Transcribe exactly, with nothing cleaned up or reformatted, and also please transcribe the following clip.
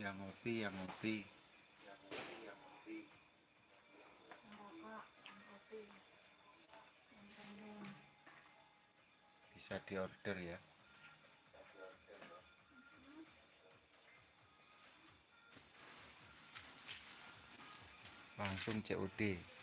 Yang ngopi, yang ngopi. Yang ngopi, yang ngopi. Yang rokok, yang kopi. Yang tendeng. Bisa diorder ya. Bisa diorder loh. Langsung C O D.